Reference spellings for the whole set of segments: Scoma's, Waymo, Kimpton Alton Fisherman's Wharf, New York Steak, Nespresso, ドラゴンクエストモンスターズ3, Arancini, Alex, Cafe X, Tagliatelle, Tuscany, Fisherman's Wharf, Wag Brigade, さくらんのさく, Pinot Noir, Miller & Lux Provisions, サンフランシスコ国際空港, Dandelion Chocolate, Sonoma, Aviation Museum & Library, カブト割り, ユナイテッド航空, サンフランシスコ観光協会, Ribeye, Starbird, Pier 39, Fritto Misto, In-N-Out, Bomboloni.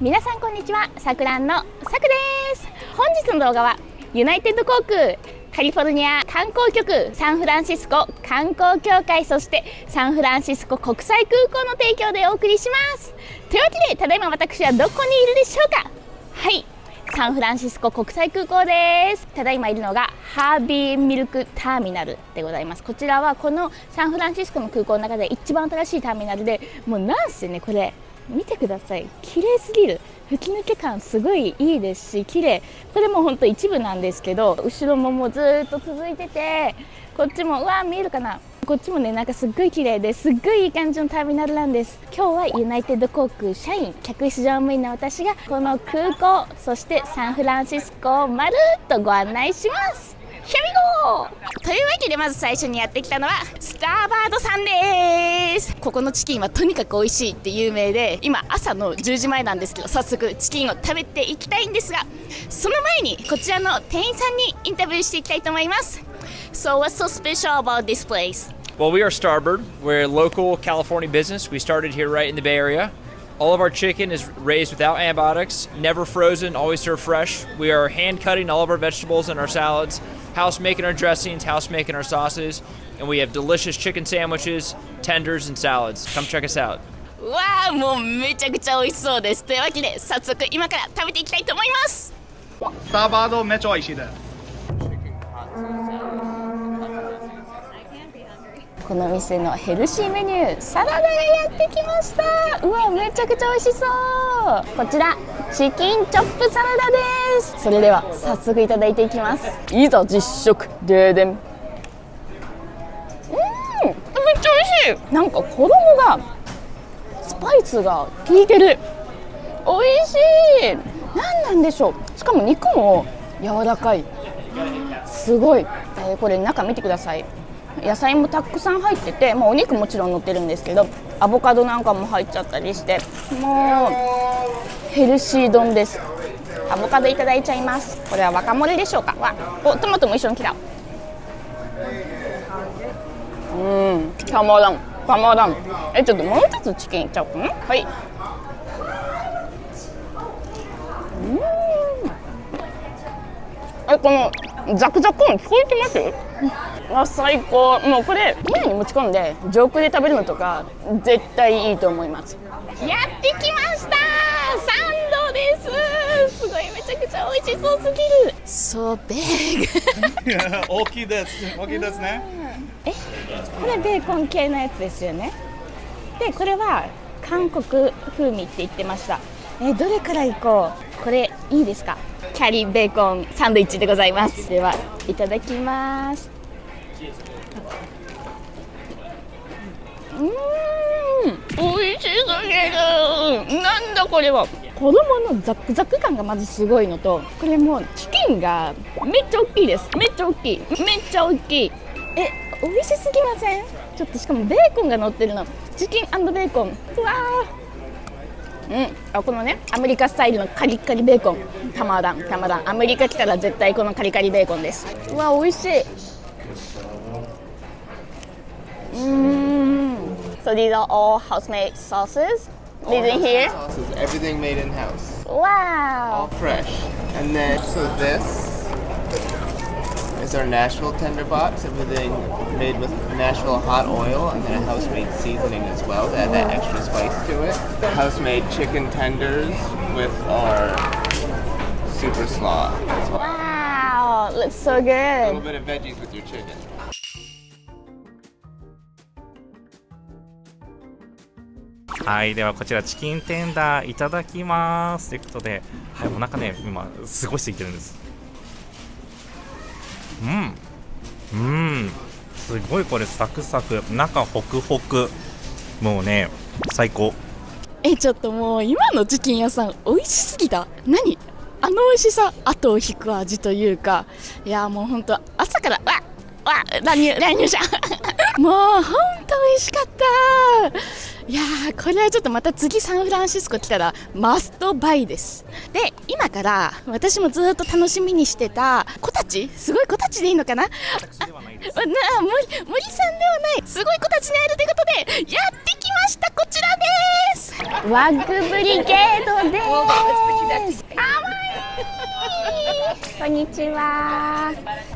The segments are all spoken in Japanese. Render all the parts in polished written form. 皆さんこんにちは、さくらんのさくです。本日の動画はユナイテッド航空カリフォルニア観光局、サンフランシスコ観光協会、そしてサンフランシスコ国際空港の提供でお送りします。というわけで、ただいま私はどこにいるでしょうか。はい、サンフランシスコ国際空港です。ただいまいるのがハービーミルクターミナルでございます。こちらはこのサンフランシスコの空港の中で一番新しいターミナルで、もうなんせね、これ見てください、綺麗すぎる。吹き抜け感すごいいいですし、綺麗。これも本当一部なんですけど、後ろももうずっと続いてて、こっちも、うわー見えるかな、こっちもね、なんかすっごい綺麗で、すっごいいい感じのターミナルなんです。今日はユナイテッド航空社員客室乗務員の私が、この空港、そしてサンフランシスコをまるっとご案内します。シャミゴー。というわけで、まず最初にやってきたのはスターバードさんです。ここのチキンはとにかく美味しいって有名で、今朝の10時前なんですけど、早速チキンを食べていきたいんですが、その前にこちらの店員さんにインタビューしていきたいと思います。 So what's so special about this place? Well, we are Starbird. We're a local California business. We started here right in the Bay Area. All of our chicken is raised without antibiotics, never frozen, always served fresh. We are hand cutting all of our vegetables and our salads, house making our dressings, house making our sauces, and we have delicious chicken sandwiches, tenders, and salads. Come check us out. わあ、もうめちゃくちゃ美味しそうです。というわけで、早速今から食べていきたいと思います。スターバードめっちゃ美味しいです。この店のヘルシーメニュー、サラダがやってきました。うわ、めちゃくちゃ美味しそう。こちらチキンチョップサラダです。それでは早速いただいていきます。いざ実食。ででん、めっちゃ美味しい。なんか衣がスパイスが効いてる。美味しい。何なんでしょう。しかも肉も柔らかい。すごい。これ中見てください。野菜もたくさん入ってて、まあ、お肉もちろん乗ってるんですけど、アボカドなんかも入っちゃったりして、もうヘルシー丼です。アボカドいただいちゃいます。これは若盛りでしょうか。わお、トマトも一緒に来た。たまらん、たまらん。ちょっともう一つチキンいっちゃおうかな。はい。このザクザク音聞こえてます？あ、最高。もうこれ部屋に持ち込んで上空で食べるのとか絶対いいと思います。やってきました。サンドです。すごい、めちゃくちゃ美味しそうすぎる。So big 大きいです。大きいですね。これベーコン系のやつですよね。でこれは韓国風味って言ってました。どれからいこう。これいいですか。キャリーベーコンサンドイッチでございます。ではいただきます。おいしすぎる。なんだこれは。衣のザクザク感がまずすごいのと、これもうチキンがめっちゃ大きいです。めっちゃ大きい、めっちゃ大きい。おいしすぎません？ちょっと、しかもベーコンが乗ってるの。チキン&ベーコン。うわー、このね、アメリカスタイルのカリカリベーコン、たまらん、たまらん。アメリカ来たら絶対このカリカリベーコンです。うわ、美味しい。So these are all house-made sauces. These in here. Sauces, everything made in house. Wow. All fresh. And then so this is our Nashville tender box. Everything made with Nashville hot oil, and then a house-made seasoning as well to add that extra spice to it. House-made chicken tenders with our super slaw as well. Wow, looks so good. A little bit of veggies with your chicken. はい、ではこちらチキンテンダーいただきますということで、はい、お腹ね、今すごいすいてるんです。すごい。これサクサク、中ホクホク、もうね最高。ちょっともう今のチキン屋さん美味しすぎた。何あの美味しさ、後を引く味というか、いやもうほんと朝からわ乱入者もうほんと美味しかった。いやー、これはちょっとまた次サンフランシスコ来たらマストバイです。で今から私もずっと楽しみにしてた、こたち、すごいこたちでいいのかな。森さんではないすごい子たちに会えるということでやってきました。こちらですワッグブリゲードです。かわいい。こんにちは。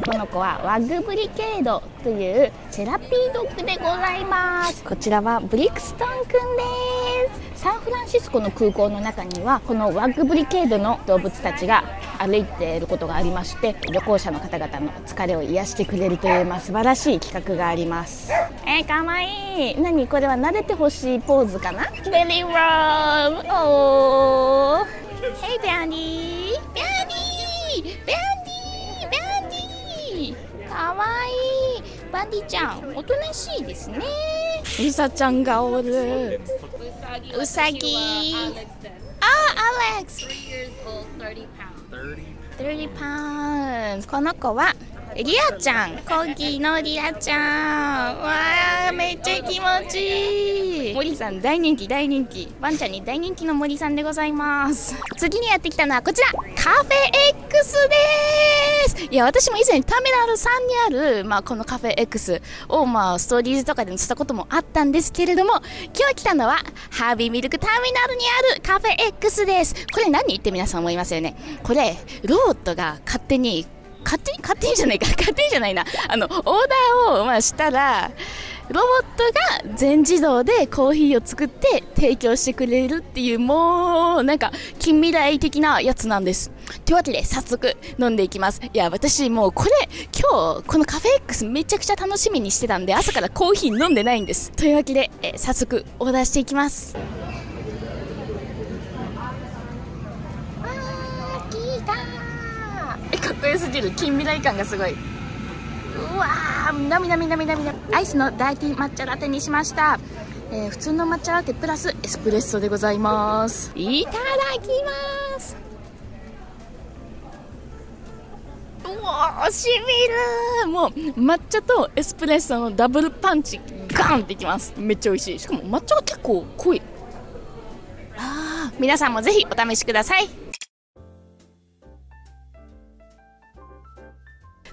この子はワッグブリゲードというセラピードッグでございます。こちらはブリクストンくんです。サンフランシスコの空港の中にはこのワッグブリゲードの動物たちが歩いていることがありまして、旅行者の方々の疲れを癒してくれるという、素晴らしい企画があります。かわいい。何これは慣れてほしいポーズかな。ベリーロームおーヘイビャンディービャンディービャンディービャンディーかわいい。バンディちゃんおとなしいですね。リサちゃんがおる。ウサギ。アレックス。30 pounds。この子はリアちゃん。コギのリアちゃん。わあ、めっちゃ気持ちいい。森さん大人気。ワンちゃんに大人気の森さんでございます。次にやってきたのはこちらカフェ X です。いや私も以前ターミナル3にある、このカフェ X を、ストーリーズとかで載せたこともあったんですけれども、今日来たのはハービーミルクターミナルにあるカフェ X です。これ何って皆さん思いますよね。これロボットが勝手にじゃないなオーダーをしたらロボットが全自動でコーヒーを作って提供してくれるっていう、もうなんか近未来的なやつなんです。というわけで早速飲んでいきます。いや私もうこれ今日このカフェ X めちゃくちゃ楽しみにしてたんで朝からコーヒー飲んでないんです。というわけで早速オーダーしていきます。かっこよすぎる。近未来感がすごい。うわー、なみなみ。アイスのダーティー抹茶ラテにしました。普通の抹茶ラテプラスエスプレッソでございます。いただきます。うわー、しみる。もう抹茶とエスプレッソのダブルパンチガンっていきます。めっちゃ美味しい。しかも抹茶は結構濃い。あー、皆さんもぜひお試しください。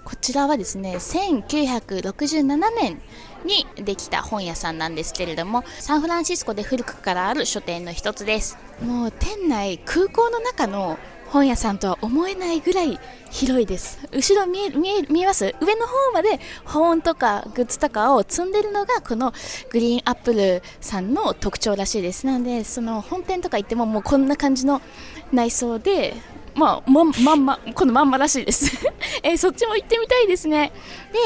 こちらはですね、1967年にできた本屋さんなんですけれども、サンフランシスコで古くからある書店の一つです。もう店内、空港の中の本屋さんとは思えないぐらい広いです。後ろ見えます?上の方まで本とかグッズとかを積んでるのがこのグリーンアップルさんの特徴らしいです。なので、その本店とか行ってももうこんな感じの内装で、まんまらしいですそっちも行ってみたいですね。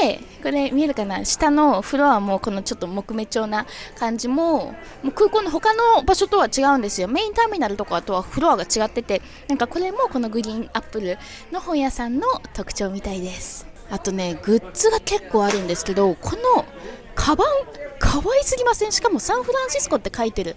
でこれ見えるかな、下のフロアもこのちょっと木目調な感じも、空港の他の場所とは違うんですよ。メインターミナルとかとはフロアが違ってて、なんかこれもこのグリーンアップルの本屋さんの特徴みたいです。あとね、グッズが結構あるんですけど、このカバン可愛すぎません?しかもサンフランシスコって書いてる。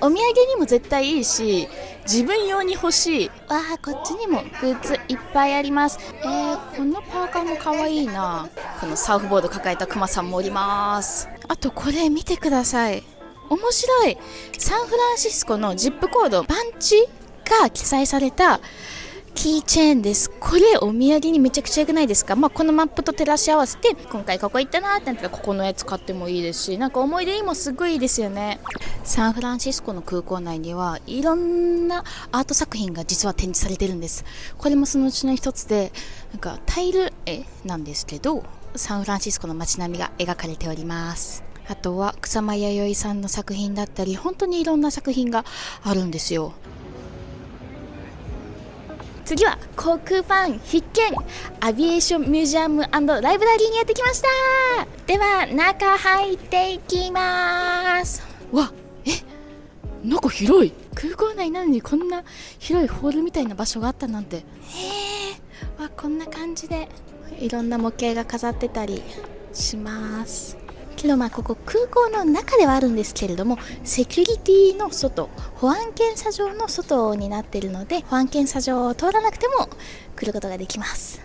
お土産にも絶対いいし、自分用に欲しい。わあ、こっちにもグッズいっぱいあります。このパーカーも可愛いな。このサーフボード抱えたクマさんもおります。あとこれ見てください。面白い。サンフランシスコのジップコード、バンチが記載されたキーチェーンです。これお土産にめちゃくちゃ良くないですか。このマップと照らし合わせて、今回ここ行ったなーってなったらここのやつ買ってもいいですし、なんか思い出にもすごいいいですよね。サンフランシスコの空港内にはいろんなアート作品が実は展示されてるんです。これもそのうちの一つで、なんかタイル絵なんですけど、サンフランシスコの街並みが描かれております。あとは草間彌生さんの作品だったり、本当にいろんな作品があるんですよ。次は航空ファン必見アビエーションミュージアム&ライブラリーにやってきました。では中入っていきます。わ、なんか広い。空港内なのにこんな広いホールみたいな場所があったなんて。へえ、わ、こんな感じでいろんな模型が飾ってたりします。けどここ空港の中ではあるんですけれども、セキュリティの外、保安検査場の外になっているので、保安検査場を通らなくても来ることができます。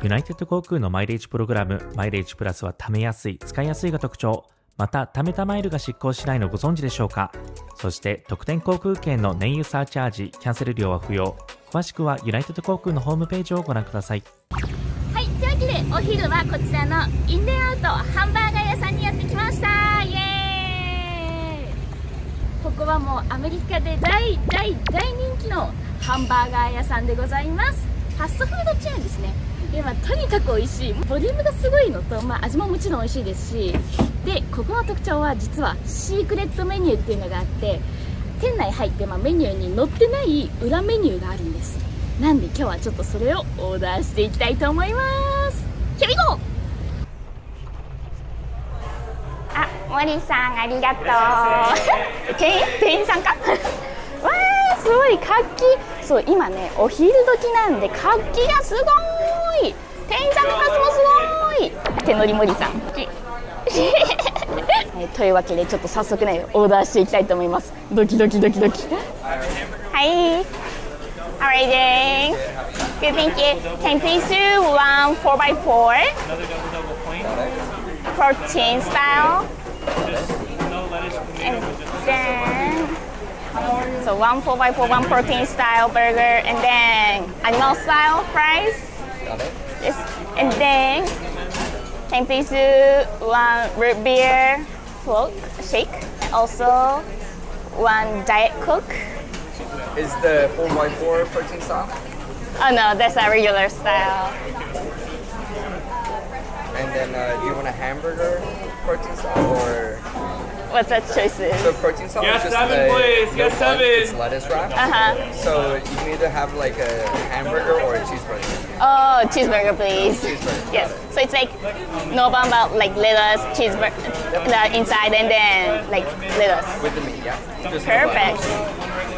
ユナイテッド航空のマイレージプログラム、マイレージプラスは貯めやすい、使いやすいが特徴。また貯めたマイルが失効しないのご存知でしょうか。そして特典航空券の燃油サーチャージ、キャンセル料は不要。詳しくはユナイテッド航空のホームページをご覧ください。はい、というわけでお昼はこちらのインデンアウトハンバーガー屋さんにやってきました。イエーイ。ここはもうアメリカで大人気のハンバーガー屋さんでございます。ファストフードチェーンですね。今とにかく美味しい、ボリュームがすごいのと、味ももちろん美味しいですし、でここの特徴は実はシークレットメニューっていうのがあって、店内入ってメニューに載ってない裏メニューがあるんです。なんで今日はちょっとそれをオーダーしていきたいと思います。キャビゴー。あ、森さんありがとう。店員さんか。わー、すごい活気。そう、今ねお昼時なんで活気がすごい。店員さんの数もすごい。手乗り森さん。というわけでちょっと早速ねオーダーしていきたいと思います。ドキドキドキドキ。はい。Alright, thanks. Good, thank you. Can you please do one 4x4? Another double point. Protein style. Just no lettuce. And then, so one 4x4, one protein style burger, and then animal style fries. Got it. Yes. And then, can you please do one root beer float shake? And also one diet coke. Is the 4x4 protein style? Oh no, that's a regular style. And then do you want a hamburger protein style or? What's that choice? So protein style is just it's lettuce wrap. So you can either have like a hamburger or a cheeseburger. Oh, cheeseburger please. Cheeseburger. Yes. So it's like no bun but like lettuce, cheeseburger the inside and then like lettuce. With the meat, yeah. Just perfect.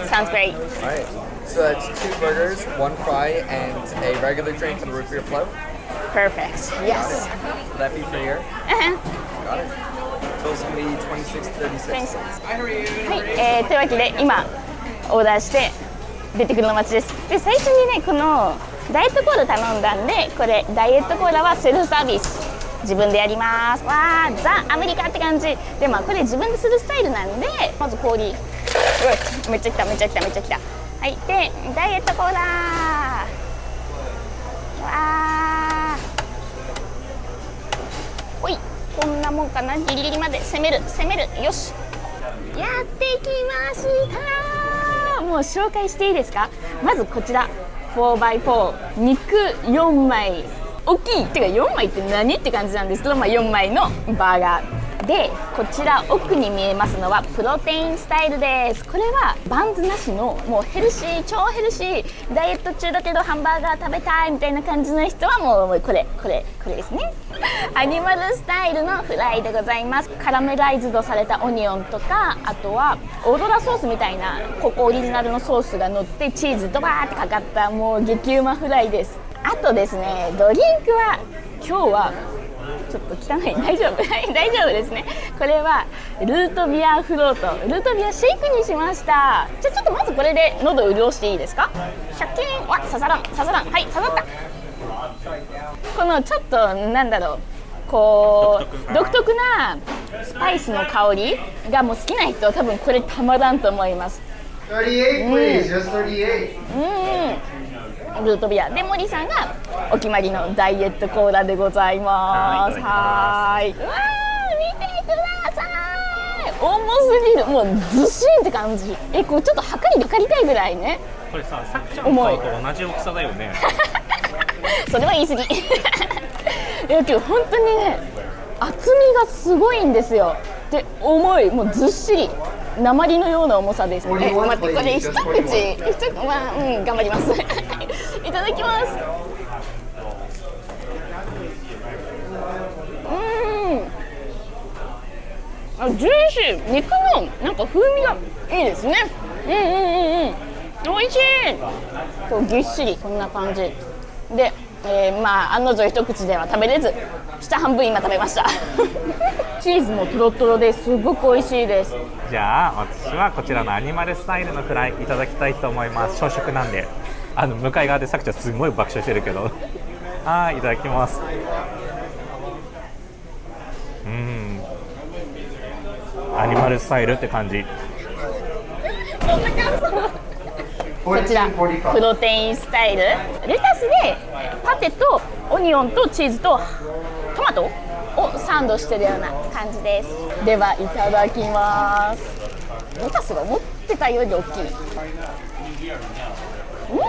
Sounds great. Alright, so that's 2 burgers, 1 fry, and a regular drink for the root beer float. Perfect, yes. Will that be for your? Got it. So it's going to be 26.36. I heard you. はい、というわけで今オーダーして出てくるの待ちです。で、最初にねこのダイエットコーラ頼んだんで、これダイエットコーラはセルフサービス。自分でやります。わー、ザ・アメリカって感じで、これ自分でするスタイルなんで、まず氷、うわめっちゃきためっちゃきためっちゃきた。はい、でダイエットコーラー。わー、おい、こんなもんかな。ギリギリまで攻める攻める。よし、やってきました。もう紹介していいですか。まずこちら 4x4 肉4枚、大きいってか4枚って何って感じなんですけど、4枚のバーガーで、こちら奥に見えますのはプロテインスタイルです。これはバンズなしのもうヘルシー、超ヘルシー、ダイエット中だけどハンバーガー食べたいみたいな感じの人はもうこれですね。アニマルスタイルのフライでございます。カラメライズドされたオニオンとか、あとはオーロラソースみたいなここオリジナルのソースが乗ってチーズドバーってかかったもう激うまフライです。あとですね、ドリンクは今日はちょっと汚い、大丈夫大丈夫ですね。これはルートビアフロート、ルートビアシェイクにしました。じゃあちょっとまずこれで喉を潤していいですか。シャキーン。わっ、刺さらん刺さらん。はい、刺さった。このちょっとなんだろう、こう独特なスパイスの香りがもう好きな人は多分これたまらんと思います。38 please, just 38。ルートビアで、森さんがお決まりのダイエットコーラでございます。はーい。うわー、見てください。重すぎる。もうずっしりって感じ。こうちょっと測りで借りたいぐらいね。これさ、さっきちゃんの顔と同じ大きさだよね。それは言い過ぎ。今日本当にね、厚みがすごいんですよ。で、重い、もうずっしり。鉛のような重さです。待って、これ一口、頑張ります。いただきます。ジューシー、肉の風味がいいですね。美味しい。こうぎっしりこんな感じで、案の定一口では食べれず、下半分今食べました。チーズもトロトロですごく美味しいです。じゃあ私はこちらのアニマルスタイルのフライいただきたいと思います。小食なんで。向かい側でさくちゃんすごい爆笑してるけど。はい、いただきます。アニマルスタイルって感じ。こちらプロテインスタイルレタスでパテとオニオンとチーズとトマトをサンドしてるような感じです。ではいただきます。レタスが思ってたより大きい。うん、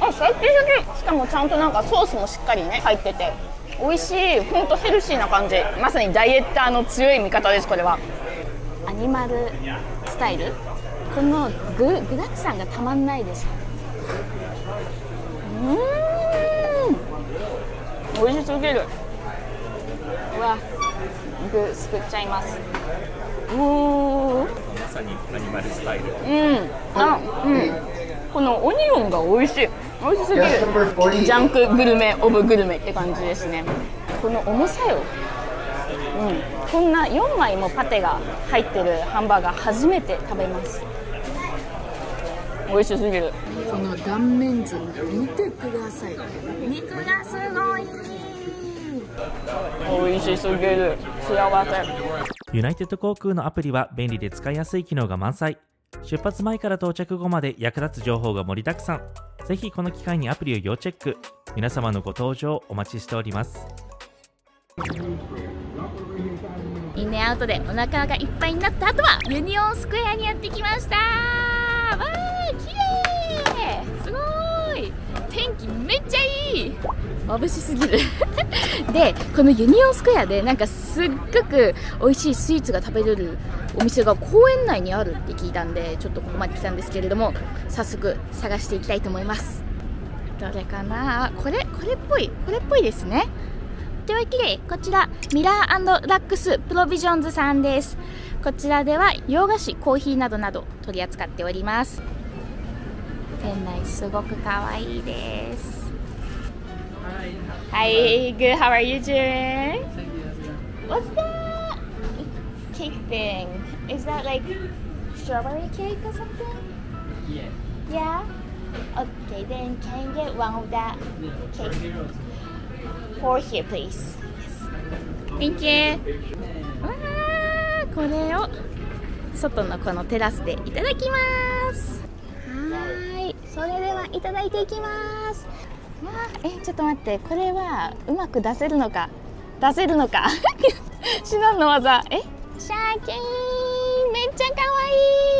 あ、シャキシャキ。しかもちゃんとなんかソースもしっかりね入ってて美味しい。ほんとヘルシーな感じ。まさにダイエッターの強い味方です。これはアニマルスタイル、この具だくさんがたまんないです。美味しすぎる。うわ、具すくっちゃいます。まさにアニマルスタイル。このオニオンが美味しい。美味しすぎる。ジャンクグルメオブグルメって感じですね。この重さよ。こんな4枚もパテが入ってるハンバーガー初めて食べます。美味しすぎる。この断面図見てください。肉がすごい。美味しすぎる。幸せ。ユナイテッド航空のアプリは便利で使いやすい機能が満載。出発前から到着後まで役立つ情報が盛りだくさん。ぜひこの機会にアプリを要チェック。皆様のご登場お待ちしております。インナーアウトでお腹がいっぱいになった後はユニオンスクエアにやってきました。わー、きれい。すごい天気めっちゃいい。眩しすぎるで、このユニオンスクエアでなんかすっごく美味しいスイーツが食べれるお店が公園内にあるって聞いたんで、ちょっとここまで来たんですけれども、早速探していきたいと思います。どれかな。これっぽいですね。では綺麗。こちらミラー&ラックスプロビジョンズさんです。こちらでは洋菓子、コーヒーなどなど取り扱っております。店内すごく可愛いです。Hi, good. How are you doing? What's that cake thing? Is that like strawberry cake or something? Yeah. Yeah? Okay, then can you get one of that cake? For here, please. Thank you. わあ、これを外のこのテラスでいただきます。はい、それではいただいていきます。わあ、ちょっと待って、これはうまく出せるのか。至難の技。シャーキーン、めっちゃ可愛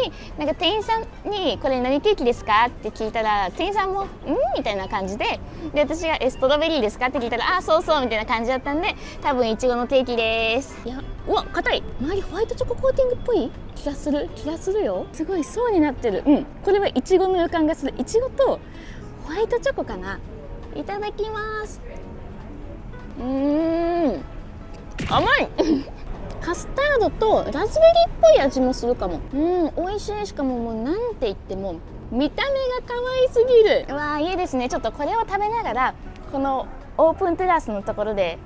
い。なんか店員さんにこれ何ケーキですかって聞いたら、店員さんもんみたいな感じで。で、私がストロベリーですかって聞いたら、あ、そうそうみたいな感じだったんで、多分いちごのケーキです。いや、うわ、硬い。周りホワイトチョココーティングっぽい気がするよ。すごい層になってる。これはいちごの予感がする。いちごとホワイトチョコかな。いただきます。甘いカスタードとラズベリーっぽい味もするかも。美味しい。しかももうなんて言っても見た目が可愛すぎる。うわー、いいですね。ちょっとこれを食べながらこのオープンテラスのところで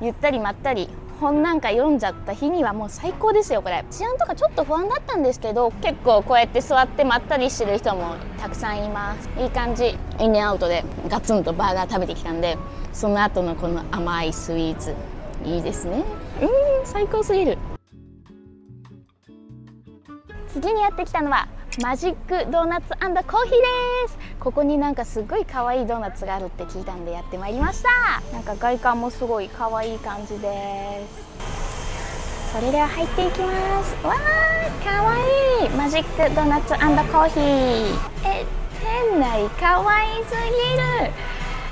ゆったりまったり本なんか読んじゃった日にはもう最高ですよ。これ治安とかちょっと不安だったんですけど、結構こうやって座ってまったりしてる人もたくさんいます。いい感じ。インアウトでガツンとバーガー食べてきたんで、その後のこの甘いスイーツいいですね。最高すぎる。次にやってきたのはマジックドーナツ&コーヒーです。ここになんかすごい可愛いドーナツがあるって聞いたんでやってまいりました。なんか外観もすごい可愛い感じです。それでは入っていきます。わー、可愛いマジックドーナツ&コーヒー。店内可愛すぎる。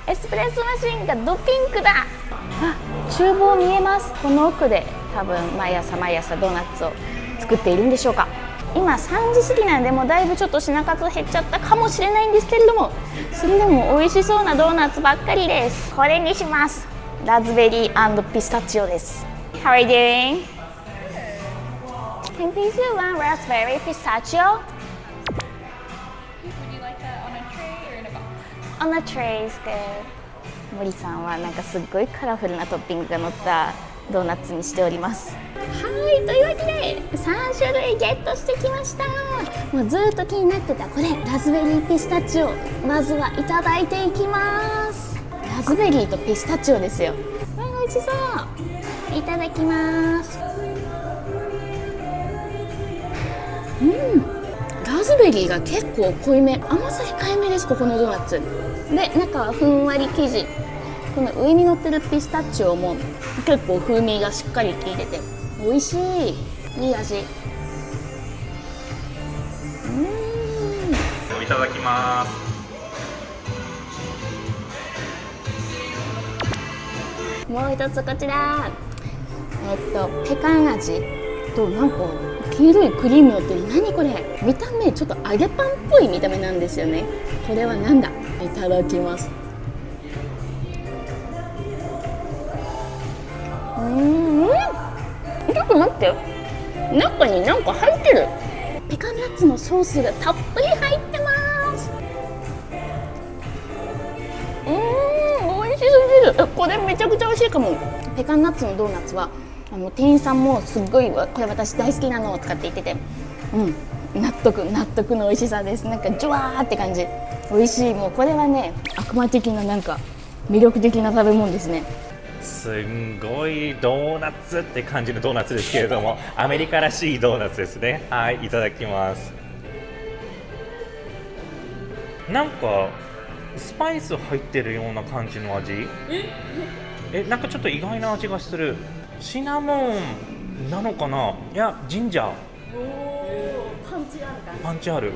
エスプレッソマシンがドピンクだ。あ、厨房見えます。この奥で多分毎朝ドーナツを作っているんでしょうか。今3時過ぎなんで、もうだいぶちょっと品数減っちゃったかもしれないんですけれども、それでも美味しそうなドーナツばっかりです。これにします。ラズベリー&ピスタチオです。 How are you doing? Can you do one raspberry pistachio? Would you like that on a tray or in a box? On a tray is good. 森さんはなんかすっごいカラフルなトッピングが乗ったドーナツにしております。はい、というわけで3種類ゲットしてきました。もうずっと気になってたこれラズベリーピスタチオ、まずはいただいていきます。ラズベリーとピスタチオですよ。美味しそう。いただきます。ラズスベリーが結構濃いめ、甘さ控えめです、ここのドーナツで。中はふんわり生地、この上に乗ってるピスタチオも結構風味がしっかり効いてて美味しい、いい味。いただきます。もう一つこちら、ペカン味と、なんか黄色いクリームのって、何これ、見た目ちょっと揚げパンっぽい見た目なんですよね。これはなんだ、いただきます。ちょっと待ってよ、中になんか入ってる。ペカンナッツのソースがたっぷり入ってます。美味しすぎる。これめちゃくちゃ美味しいかも。ペカンナッツのドーナツは店員さんもすっごい、これ私大好きなのを使っていてて、納得の美味しさです。なんかジュワーって感じ、美味しい。もうこれはね、悪魔的な、なんか魅力的な食べ物ですね。すんごいドーナツって感じのドーナツですけれども、アメリカらしいドーナツですね。はい、いただきます。なんかスパイス入ってるような感じの味、なんかちょっと意外な味がする。シナモンなのかな、いやジンジャー。パンチあるかな、パンチある。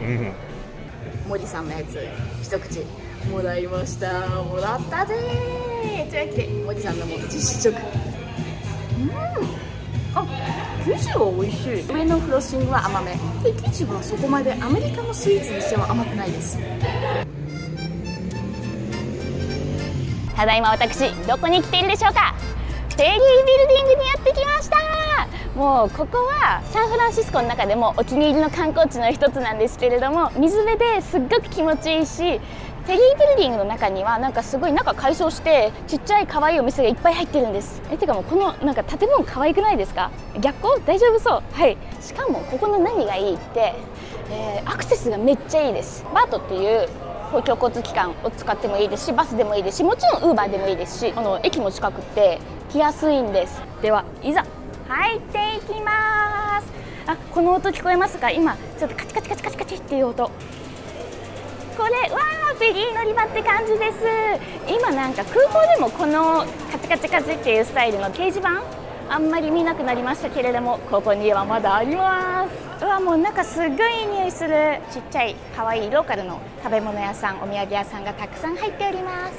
森さんのやつ一口もらいました。もらったぜー。森さんのも実食。あ、生地は美味しい。上のフロッシングは甘めで、生地はそこまでアメリカのスイーツにしては甘くないです。ただいま私、どこに来ているでしょうか。ペリービルディングにやってきました。もうここはサンフランシスコの中でもお気に入りの観光地の一つなんですけれども、水辺ですっごく気持ちいいし、ペリービルディングの中にはなんかすごい中改装してちっちゃい可愛いお店がいっぱい入ってるんです。てかもうこのなんか建物可愛くないですか。逆光大丈夫そう。はい、しかもここの何がいいって、アクセスがめっちゃいいです。バートっていう公共交通機関を使ってもいいですし、バスでもいいですし、もちろんウーバーでもいいですし、この駅も近くて来やすいんです。ではいざ入っていきます。あ、この音聞こえますか。今ちょっとカチカチカチカチカチっていう音、これわー、フェリー乗り場って感じです。今なんか空港でもこのカチカチカチっていうスタイルの掲示板あんまり見なくなりましたけれども、ここにはまだあります。うわ、もうなんかすっごいいい匂いする。ちっちゃいかわいいローカルの食べ物屋さん、お土産屋さんがたくさん入っております。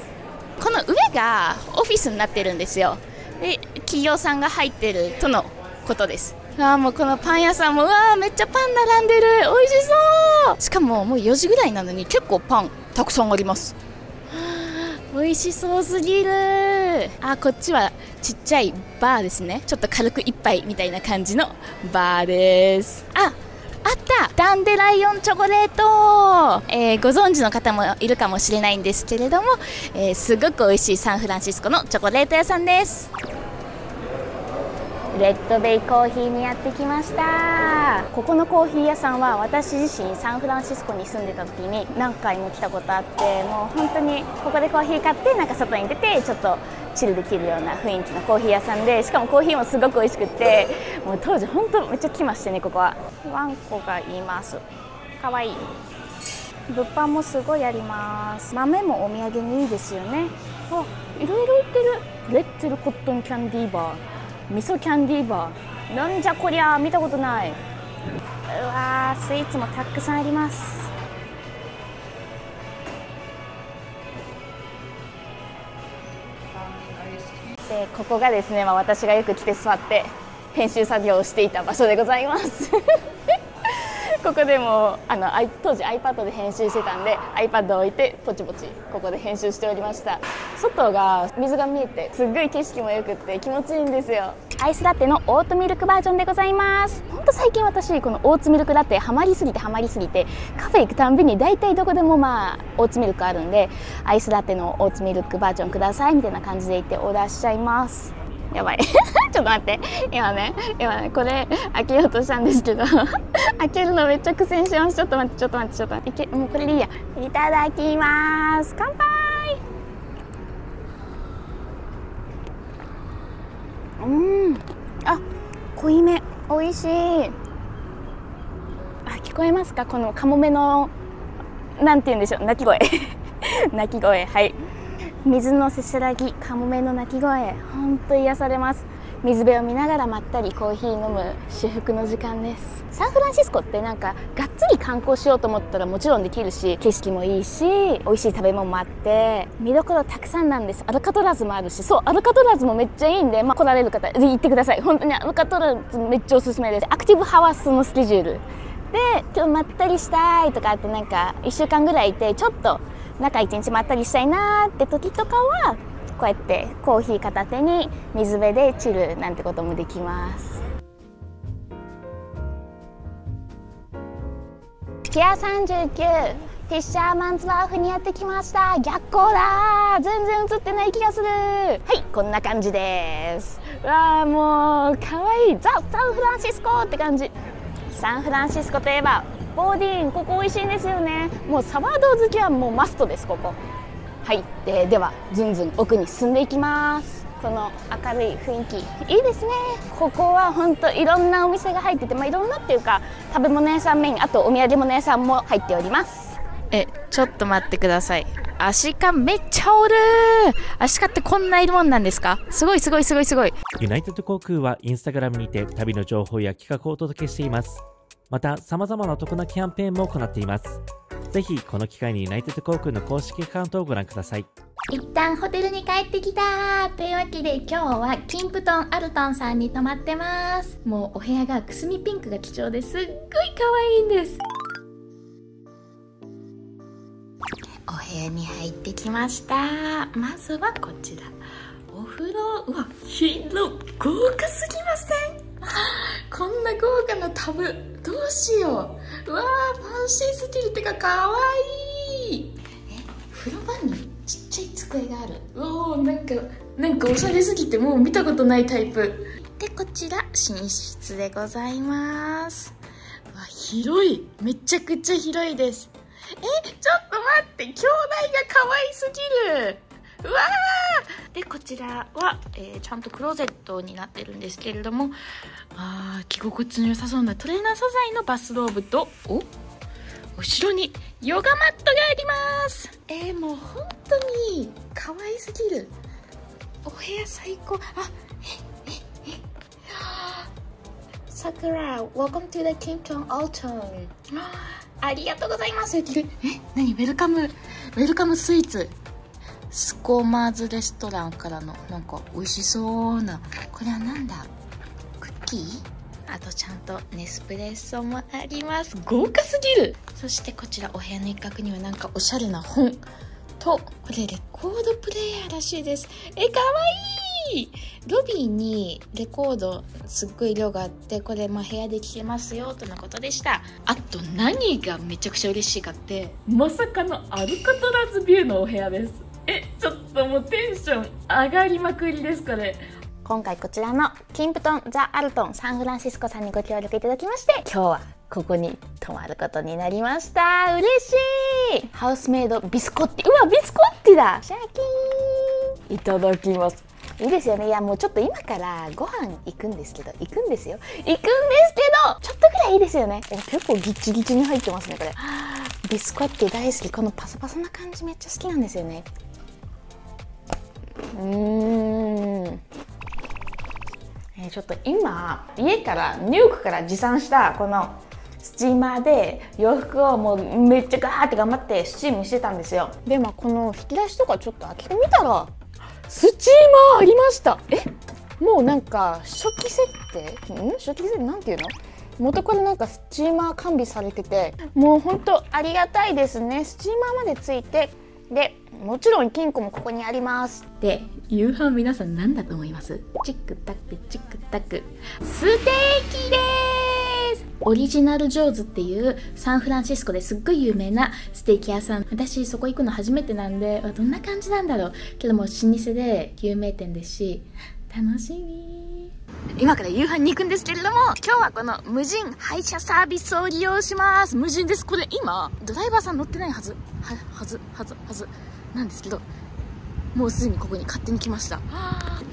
この上がオフィスになってるんですよ。で、企業さんが入ってるとのことです。あー、もうこのパン屋さんも、うわー、めっちゃパン並んでる、美味しそう。しかももう4時ぐらいなのに結構パンたくさんあります。美味しそうすぎる。あ、こっちはちっちゃいバーですね。ちょっと軽く一杯みたいな感じのバーです。あ、あった、ダンデライオンチョコレート、ご存知の方もいるかもしれないんですけれども、すごく美味しいサンフランシスコのチョコレート屋さんです。レッドベイコーヒーにやってきました。ここのコーヒー屋さんは私自身サンフランシスコに住んでた時に何回も来たことあって、もう本当にここでコーヒー買って、なんか外に出てちょっとチルできるような雰囲気のコーヒー屋さんで、しかもコーヒーもすごく美味しくて、もう当時本当めっちゃ来ましてね。ここはワンコがいます。かわいい。物販もすごいあります。豆もお土産にいいですよね。あ、いろいろ売ってる。レッツェルコットンキャンディーバー、味噌キャンディーバー、なんじゃこりゃ、見たことない。うわー、スイーツもたくさんあります。で、ここがですね、私がよく来て座って編集作業をしていた場所でございますここでも当時 iPad で編集してたんで、 iPad を置いてポチポチここで編集しておりました。外が水が見えて、すっごい景色もよくって気持ちいいんですよ。アイスラテのオートミルクバージョンでございます。ほんと最近私このオーツミルクラテハマりすぎてカフェ行くたんびに大体どこでもオーツミルクあるんで、アイスラテのオーツミルクバージョンくださいみたいな感じで言ってオーダーしちゃいます。やばいちょっと待って、今ねこれ開けようとしたんですけど開けるのめっちゃ苦戦します。ちょっと待って、もうこれでいいや。いただきます。乾杯。あ、濃いめ、美味しい。あ、聞こえますか、このカモメのなんて言うんでしょう、鳴き声鳴き声、はい、水のせせらぎ、カモメの鳴き声、ほんと癒されます。水辺を見ながらまったりコーヒー飲む至福の時間です。サンフランシスコってなんかがっつり観光しようと思ったらもちろんできるし、景色もいいし美味しい食べ物もあって見どころたくさんなんです。アルカトラズもあるし、そう、アルカトラズもめっちゃいいんで、まあ、来られる方行ってください。本当にアルカトラズめっちゃおすすめです。アクティブハワスのスケジュールで、今日まったりしたいとかって、なんか1週間ぐらいいてちょっと中1日まったりしたいなーって時とかはこうやってコーヒー片手に水辺でチルなんてこともできます。ピア39、フィッシャーマンズワーフにやってきました。逆光だー。全然映ってない気がする。はい、こんな感じです。わあ、もう可愛い。ザ・サンフランシスコって感じ。サンフランシスコといえばボーディーン、ここ美味しいんですよね。もうサワード好きはもうマストです、ここ。はい、ではずんずん奥に進んでいきます。この明るい雰囲気いいですね。ここはほんといろんなお店が入ってて、まあ、いろんなっていうか食べ物屋さんメイン、あとお土産物屋さんも入っております。ちょっと待ってください。アシカめっちゃおるー。アシカってこんないるもんなんですか。すごいすごいすごいすごい。ユナイテッド航空はインスタグラムにて旅の情報や企画をお届けしています。またさまざまなお得なキャンペーンも行っています。ぜひこの機会にユナイテッド航空の公式アカウントをご覧ください。一旦ホテルに帰ってきたーというわけで、今日はキンプトンアルトンさんに泊まってます。もうお部屋がくすみピンクが貴重です。すっごい可愛いんです。お部屋に入ってきました。まずはこちらお風呂。うわ、広っ、豪華すぎません？こんな豪華なタブどうしよう。うわー、ファンシーすぎるってかかわいい。風呂場にちっちゃい机がある。おー、なんかおしゃれすぎてもう見たことないタイプで、こちら寝室でございます。うわ、広い、めちゃくちゃ広いです。ちょっと待って、兄弟が可愛すぎる。うわー。でこちらは、ちゃんとクローゼットになってるんですけれども、着心地の良さそうなトレーナー素材のバスローブと、後ろにヨガマットがあります。もう本当に可愛すぎる。お部屋最高。さくら、welcome to the Kington Autumn。ありがとうございます。何、ウェルカムスイーツ。スコーマーズレストランからのなんか美味しそうな、これはなんだ、クッキー。あとちゃんとネスプレッソもあります。豪華すぎる。そしてこちらお部屋の一角にはなんかおしゃれな本と、これレコードプレイヤーらしいです。かわいい。ロビーにレコードすっごい量があって、これまあ部屋で聴けますよとのことでした。あと何がめちゃくちゃ嬉しいかって、まさかのアルカトラズビューのお部屋です。ちょっともうテンション上がりまくりです。これ今回こちらのキンプトンザ・アルトンサンフランシスコさんにご協力いただきまして、今日はここに泊まることになりました。嬉しい。ハウスメイドビスコッティ。うわ、ビスコッティだ。シャキーン、いただきます。いいですよね。いや、もうちょっと今からご飯行くんですけどちょっとぐらいいいですよね。結構ギチギチに入ってますね。これビスコッティ大好き。このパサパサな感じめっちゃ好きなんですよね。ちょっと今家からニューヨークから持参したこのスチーマーで洋服をもうめっちゃガーって頑張ってスチームしてたんですよ。でもこの引き出しとかちょっと開けてみたらスチーマーありました。もうなんか初期設定、初期設定なんていうの、元からなんかスチーマー完備されてて、もうほんとありがたいですね。スチーマーまでついて、でもちろん金庫もここにあります。で夕飯皆さん何だと思います？チックタックチックタック、ステーキです。オリジナルジョーズっていうサンフランシスコですっごい有名なステーキ屋さん。私そこ行くの初めてなんで、どんな感じなんだろうけど、もう老舗で有名店ですし楽しみ。今から夕飯に行くんですけれども、今日はこの無人配車サービスを利用します。無人です。これ今ドライバーさん乗ってないはずなんですけど、もうすでにここに勝手に来ました。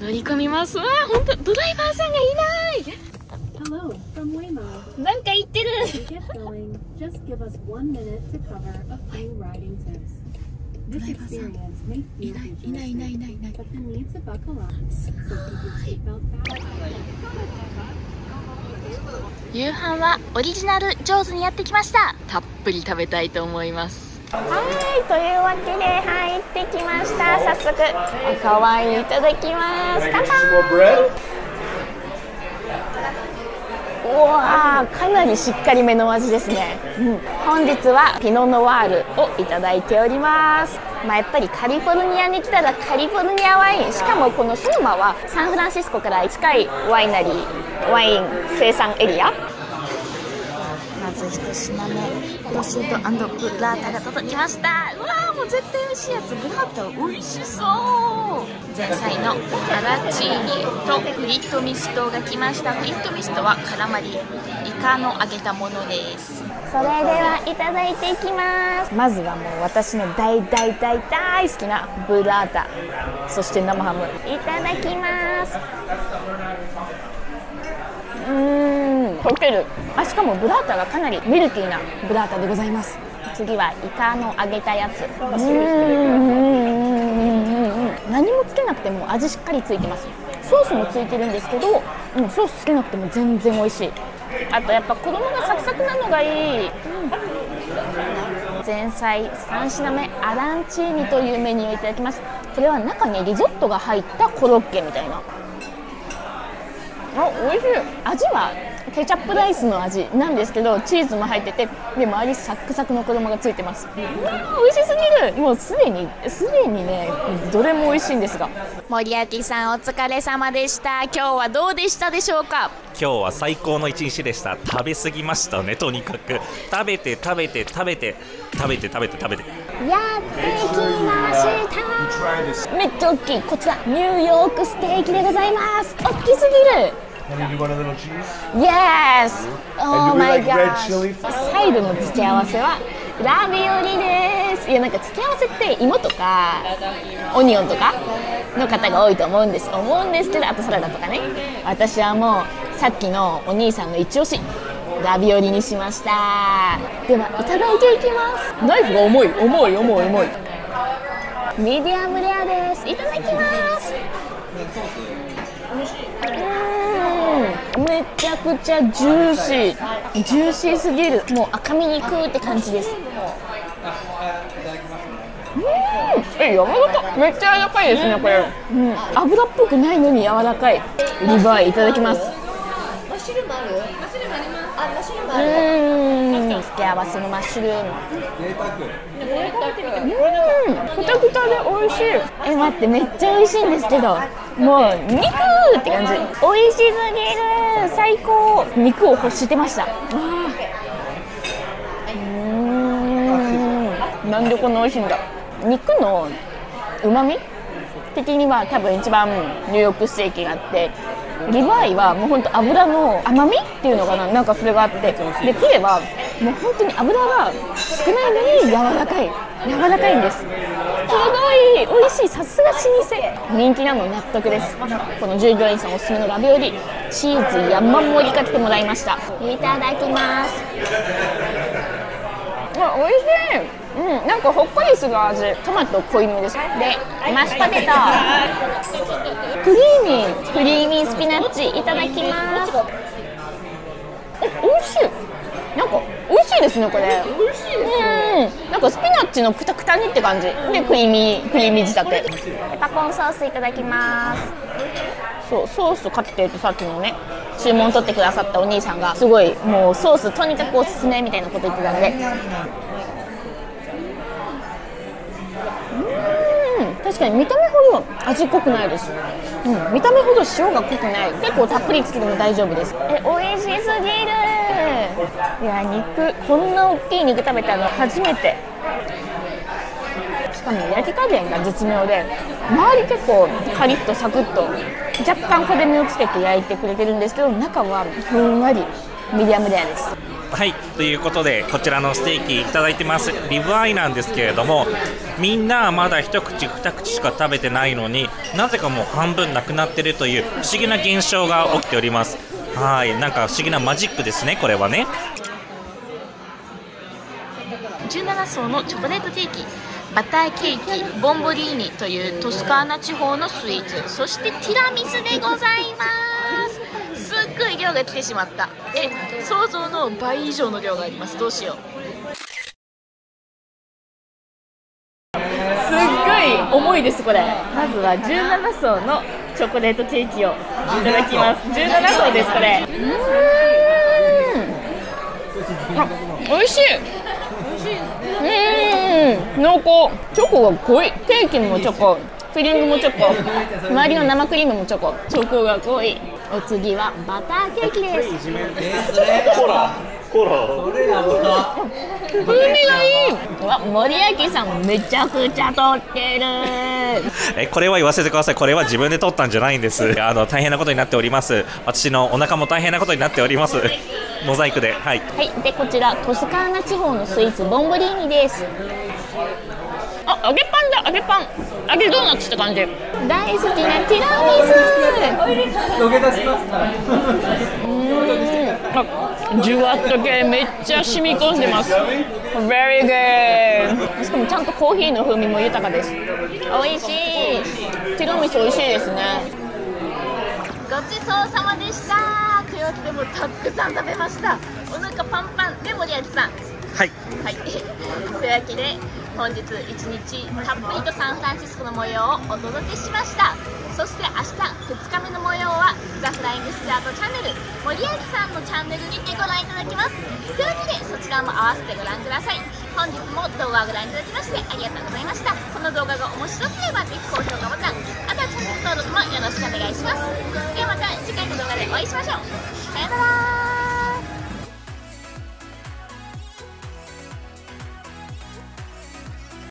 乗り込みます。わあ、本当ドライバーさんがいない。Hello from Waymo. なんか言ってる。Just give us 1 minute to cover a few riding tips. This experience may be interesting, but you need to buckle up. So keep your seatbelt back. 夕飯はオリジナルジョーズにやってきました。たっぷり食べたいと思います。はい、というわけで入ってきました。早速赤ワインいただきます。乾杯。うわー、かなりしっかりめの味ですね。本日はピノノワールをいただいております。まあやっぱりカリフォルニアに来たらカリフォルニアワイン、しかもこのスーマはサンフランシスコから近いワイナリー、ワイン生産エリア。まず一品目、ロシュート&ブラータが届きました。うわー、もう絶対美味しいやつ。ブラータ美味しそう。前菜のタラチーニとフリットミストが来ました。フリットミストはカラマリ、イカの揚げたものです。それではいただいていきます。まずはもう私の大好きなブラータ、そして生ハムいただきます。溶ける。あ、しかもブラータがかなりミルキーなブラータでございます。次はイカの揚げたやつ。何もつけなくても味しっかりついてます。ソースもついてるんですけど、ソースつけなくても全然美味しい。あとやっぱ子供がサクサクなのがいい。前菜3品目、アランチーニというメニューをいただきます。これは中にリゾットが入ったコロッケみたいな。あ、美味しい。味はケチャップライスの味なんですけど、チーズも入ってて、で周りサクサクの衣がついてます。美味しすぎる。もうすでにね、どれも美味しいんですが。森脇さん、お疲れ様でした。今日はどうでしたでしょうか。今日は最高の一日でした。食べ過ぎましたね。とにかく食べてやってきました。めっちゃ大きい。こちらニューヨークステーキでございます。大きすぎる。サイドの付け合わせはラビオリです。いや、なんか付け合わせって芋とかオニオンとかの方が多いと思うんですけど、あとサラダとかね。私はもうさっきのお兄さんの一押しラビオリにしました。ではいただいていきます。ナイフが重い。ミディアムレアです。いただきます。めちゃくちゃジューシーすぎる。もう赤身肉って感じです。え、柔らかい。めっちゃ柔らかいですね、これ。油っぽくないのに柔らかい。リバイいただきます。マッシュルームある？マッシュルームあります。あ、マッシュルームある。付け合わせのマッシュルーム。くたくたで美味しい。え、待って、めっちゃ美味しいんですけど、もう肉って感じ。美味しすぎる。最高。肉を欲してました。なんでこんな美味しいんだ。肉の旨味的には多分一番ニューヨークステーキがあって、リバイはもうほんと脂の甘みっていうのかな、なんかそれがあって、でフィレはもう本当に脂が少ないのに柔らかいんです。すごい美味しい。さすが老舗。人気なの納得です。この従業員さんおすすめのラビオリ、チーズ山盛りかけてもらいました。いただきます。おいしい。なんかほっこりする味。トマト濃いめです。でマッシュポテト、クリーミースピナッチいただきます。おいしい。なんか美味しいですね、これ。美味しいですね。なんかスピナッチのくたくたにって感じで、クリーミー仕立て。ペパコンソースいただきます。そうソースかけてると、さっきのね注文取ってくださったお兄さんがすごい、もうソースとにかくおすすめみたいなこと言ってたんで、確かに見た目ほど味濃くないです。見た目ほど塩が濃くない。結構たっぷりつけても大丈夫です。え、美味しすぎる。いや、肉、こんな大きい肉食べたの初めて。しかも焼き加減が絶妙で、周り結構カリッとサクッと若干焦げ目をつけて焼いてくれてるんですけど、中はふんわりミディアムレアです。はい、ということでこちらのステーキいただいてます。リブアイなんですけれども、みんなまだ一口二口しか食べてないのに、なぜかもう半分なくなってるという不思議な現象が起きております。はい、なんか不思議なマジックですね、これはね。17層のチョコレートケーキ、バターケーキ、ボンボリーニというトスカーナ地方のスイーツ、そしてティラミスでございます。すっごい量が来てしまった。想像の倍以上の量があります。どうしよう。重いです。これまずは17層のチョコレートケーキをいただきます。17層です。これおいしい。濃厚。チョコが濃い。ケーキもチョコ、フィリングもチョコ、周りの生クリームもチョコ、チョコが濃い。お次はバターケーキです。ほらほら風味がいい。わ、森脇さんめちゃくちゃ撮ってる。これは言わせてください。これは自分で撮ったんじゃないんです。大変なことになっております。私のお腹も大変なことになっております。モザイクで、はい、はい、でこちらトスカーナ地方のスイーツ、ボンボリーニです。あ、揚げパンだ。揚げパン、揚げドーナツって感じ。大好きなティラミス。ロケ出しますからジュワッと系めっちゃ染み込んでます。Very good。 しかもちゃんとコーヒーの風味も豊かです。美味しい。ティラミス美味しいですね。ごちそうさまでした。というわけでもたくさん食べました。お腹パンパンで森脇さん、はい、はい、というわけで本日一日たっぷりとサンフランシスコの模様をお届けしました。そして明日2日目の模様はザ・フライングスジャートチャンネル、森脇さんのチャンネルにてご覧いただきます。というわけでそちらも合わせてご覧ください。本日も動画をご覧いただきましてありがとうございました。この動画が面白ければぜひ高評価ボタン、あとはチャンネル登録もよろしくお願いします。ではまた次回の動画でお会いしましょう。さよなら。